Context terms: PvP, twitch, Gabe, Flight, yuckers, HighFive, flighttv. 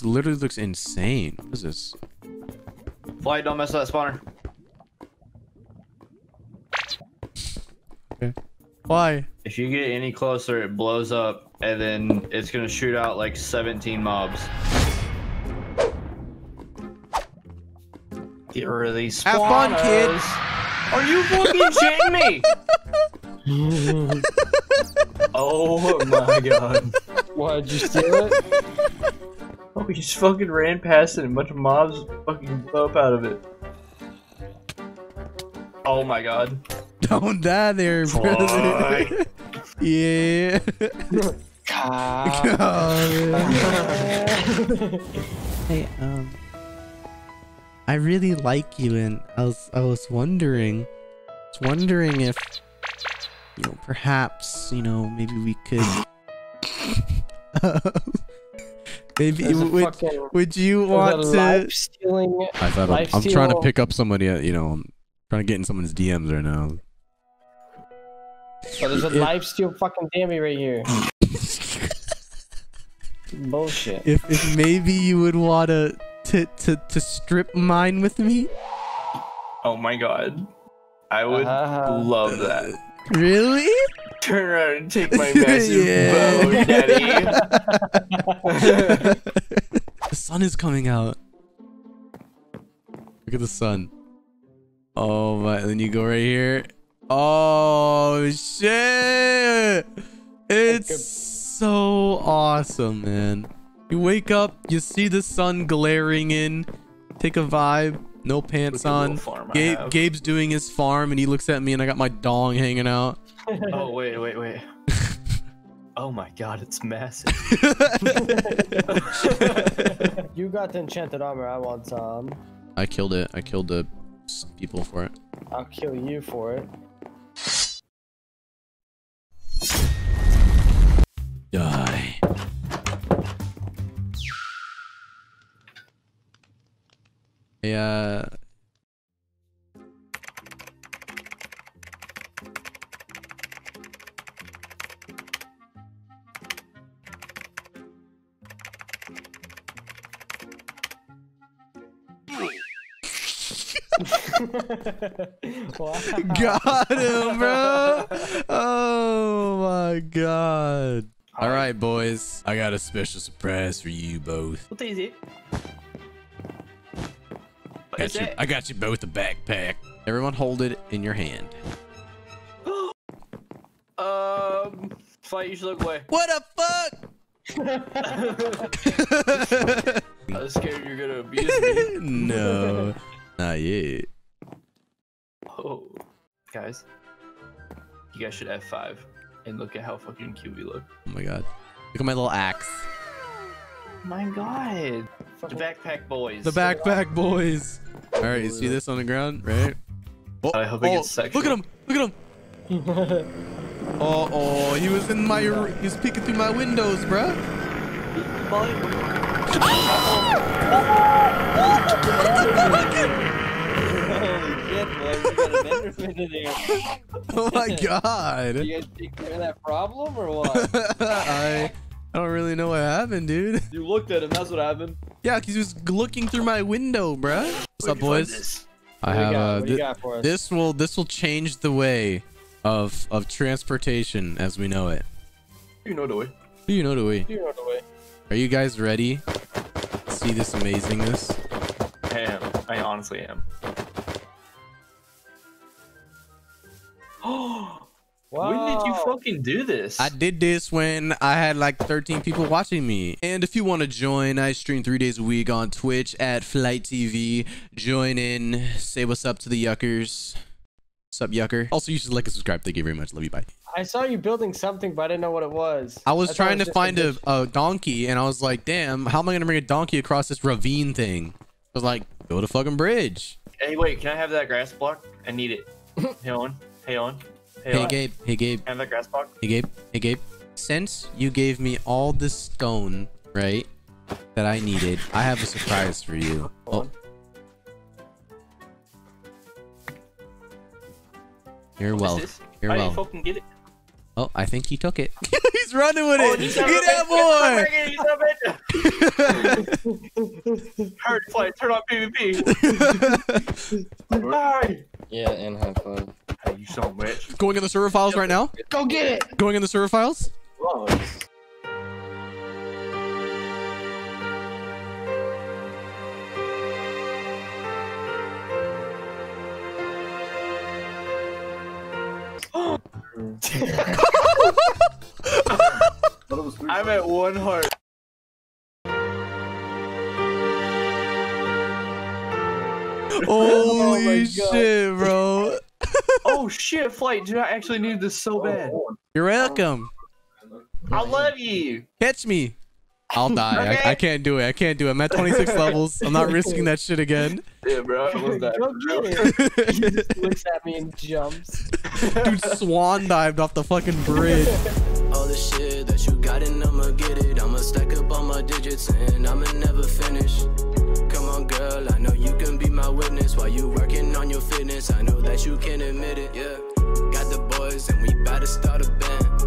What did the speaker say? This literally looks insane. What is this? Fly, don't mess up that spawner. Okay. Why? If you get any closer, it blows up, and then it's gonna shoot out like 17 mobs. Get rid of these spawners. Have fun, kids. Are you fucking shitting me? Oh my god! Why did you steal it? Oh, we just fucking ran past it, and a bunch of mobs fucking blew up out of it. Oh my god! Don't die there, brother. Yeah. God. Hey, I really like you, and I was wondering if, you know, perhaps, you know, maybe we could. Maybe would you want to? I'm trying to pick up somebody. You know, I'm trying to get in someone's DMs right now. But there's a lifesteal fucking Dammy right here. Bullshit. If maybe you would want to strip mine with me. Oh my god, I would love that. Really? Turn around and take my massive bow, daddy. The sun is coming out. Look at the sun. Oh my! Then you go right here. Oh shit! It's so awesome, man. You wake up, you see the sun glaring in, take a vibe, no pants on. Gabe's doing his farm, and he looks at me, and I got my dong hanging out. Oh wait, wait, wait! Oh my god, it's massive. You got the enchanted armor. I want some. I killed it. I killed the people for it. I'll kill you for it. Die. Yeah. Wow. Got him, bro. Oh my god. All right, boys. I got a special surprise for you both. What is it? I got you both a backpack. Everyone hold it in your hand. Fight, you should look away. What the fuck? I was scared you're gonna abuse me. No. Not yet. Oh, guys, you guys should F5 and look at how fucking cute we look. Oh my god, look at my little axe. Oh my god, the backpack boys. The backpack boys. All right, you see this on the ground, right? Oh, I hope it gets sexual. Look at him! Look at him! Oh, oh, he was in my. He's peeking through my windows, bruh. Oh my god! You guys take care of that problem or what? I don't really know what happened, dude. You looked at him. That's what happened. Yeah, cause he was looking through my window, bruh. What's up, boys? I have this will change the way of transportation as we know it. You know the way. You know the way. You know the way. Are you guys ready? See this amazingness? I am. I honestly am. Oh! When did you fucking do this? I did this when I had like 13 people watching me. And if you want to join, I stream 3 days a week on Twitch at Flight TV. Join in. Say what's up to the yuckers. What's up, yucker? Also, you should like and subscribe. Thank you very much. Love you. Bye. I saw you building something, but I didn't know what it was. I was trying to find a donkey, and I was like, damn, how am I going to bring a donkey across this ravine thing? I was like, build a fucking bridge. Hey, wait, can I have that grass block? I need it. Hey, Owen. Hey, Owen. Hey, Gabe. Hey, Gabe. Can I have that grass block? Hey, Gabe. Hey, Gabe. Since you gave me all this stone, right, that I needed, I have a surprise for you. Oh. You're welcome. You're welcome. I didn't fucking get it. Oh, I think he took it. He's running with it. Get that boy! Hurt play, turn on PvP. Alright. Yeah, and HighFive. Hey, you so rich. Going in the server files right now? Go get it! Going in the server files? Loves. I'm at one heart. Holy shit, bro. Oh shit, Flight, dude, I actually need this so bad. You're welcome. I love you. Catch me. I'll die. Okay. I can't do it. I can't do it. I'm at 26 levels. I'm not risking that shit again. Yeah, bro. I He just looks at me and jumps. Dude, swan dived off the fucking bridge. All the shit that you got and I'ma get it. I'ma stack up all my digits and I'ma never finish. Come on, girl. I know you can be my witness while you working on your fitness. I know that you can admit it. Yeah. Got the boys and we about to start a band.